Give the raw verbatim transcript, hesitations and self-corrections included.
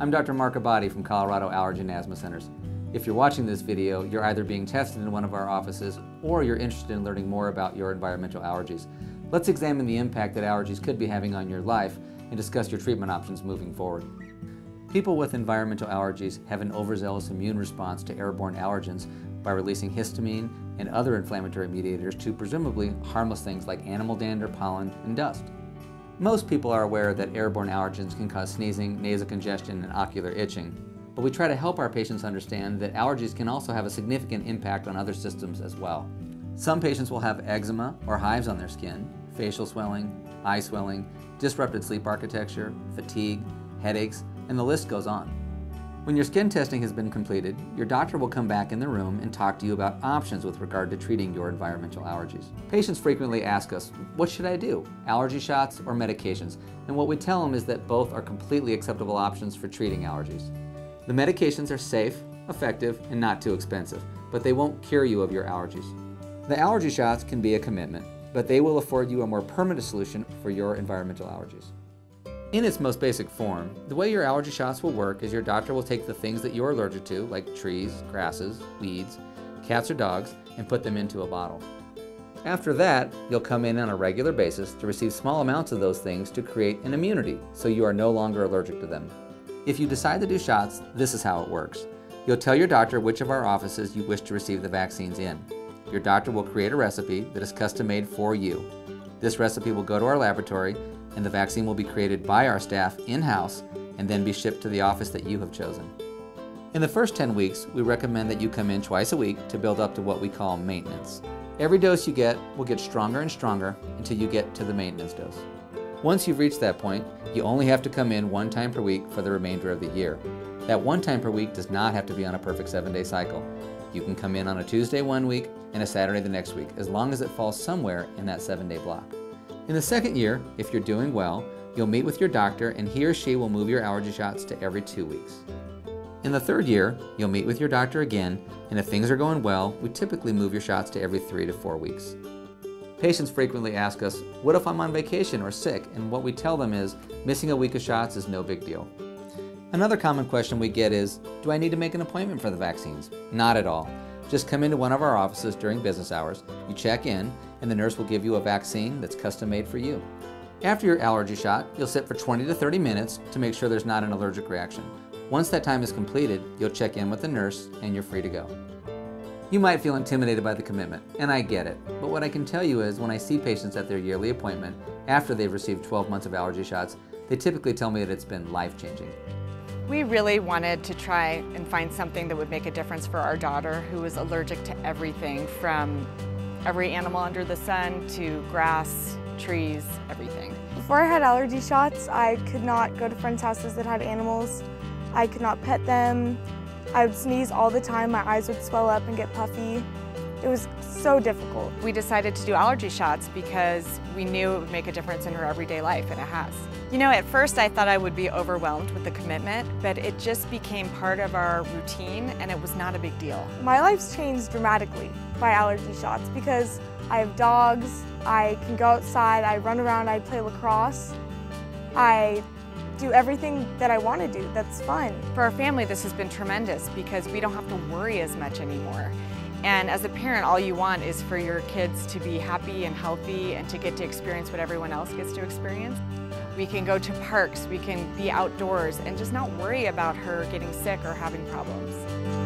I'm Doctor Mark Ebadi from Colorado Allergy and Asthma Centers. If you're watching this video, you're either being tested in one of our offices or you're interested in learning more about your environmental allergies. Let's examine the impact that allergies could be having on your life and discuss your treatment options moving forward. People with environmental allergies have an overzealous immune response to airborne allergens by releasing histamine and other inflammatory mediators to presumably harmless things like animal dander, pollen, and dust. Most people are aware that airborne allergens can cause sneezing, nasal congestion, and ocular itching, but we try to help our patients understand that allergies can also have a significant impact on other systems as well. Some patients will have eczema or hives on their skin, facial swelling, eye swelling, disrupted sleep architecture, fatigue, headaches, and the list goes on. When your skin testing has been completed, your doctor will come back in the room and talk to you about options with regard to treating your environmental allergies. Patients frequently ask us, what should I do, allergy shots or medications? And what we tell them is that both are completely acceptable options for treating allergies. The medications are safe, effective, and not too expensive, but they won't cure you of your allergies. The allergy shots can be a commitment, but they will afford you a more permanent solution for your environmental allergies. In its most basic form, the way your allergy shots will work is your doctor will take the things that you're allergic to, like trees, grasses, weeds, cats or dogs, and put them into a bottle. After that, you'll come in on a regular basis to receive small amounts of those things to create an immunity, so you are no longer allergic to them. If you decide to do shots, this is how it works. You'll tell your doctor which of our offices you wish to receive the vaccines in. Your doctor will create a recipe that is custom made for you. This recipe will go to our laboratory, and the vaccine will be created by our staff in-house and then be shipped to the office that you have chosen. In the first ten weeks, we recommend that you come in twice a week to build up to what we call maintenance. Every dose you get will get stronger and stronger until you get to the maintenance dose. Once you've reached that point, you only have to come in one time per week for the remainder of the year. That one time per week does not have to be on a perfect seven-day cycle. You can come in on a Tuesday one week and a Saturday the next week, as long as it falls somewhere in that seven-day block. In the second year, if you're doing well, you'll meet with your doctor and he or she will move your allergy shots to every two weeks. In the third year, you'll meet with your doctor again, and if things are going well, we typically move your shots to every three to four weeks. Patients frequently ask us, what if I'm on vacation or sick? And what we tell them is, missing a week of shots is no big deal. Another common question we get is, do I need to make an appointment for the vaccines? Not at all. Just come into one of our offices during business hours, you check in, and the nurse will give you a vaccine that's custom made for you. After your allergy shot, you'll sit for twenty to thirty minutes to make sure there's not an allergic reaction. Once that time is completed, you'll check in with the nurse and you're free to go. You might feel intimidated by the commitment, and I get it, but what I can tell you is when I see patients at their yearly appointment, after they've received twelve months of allergy shots, they typically tell me that it's been life-changing. We really wanted to try and find something that would make a difference for our daughter, who was allergic to everything, from every animal under the sun to grass, trees, everything. Before I had allergy shots, I could not go to friends' houses that had animals. I could not pet them. I would sneeze all the time. My eyes would swell up and get puffy. It was so difficult. We decided to do allergy shots because we knew it would make a difference in her everyday life, and it has. You know, at first I thought I would be overwhelmed with the commitment, but it just became part of our routine and it was not a big deal. My life's changed dramatically by allergy shots because I have dogs, I can go outside, I run around, I play lacrosse. I do everything that I want to do that's fun. For our family, this has been tremendous because we don't have to worry as much anymore. And as a parent, all you want is for your kids to be happy and healthy and to get to experience what everyone else gets to experience. We can go to parks, we can be outdoors, and just not worry about her getting sick or having problems.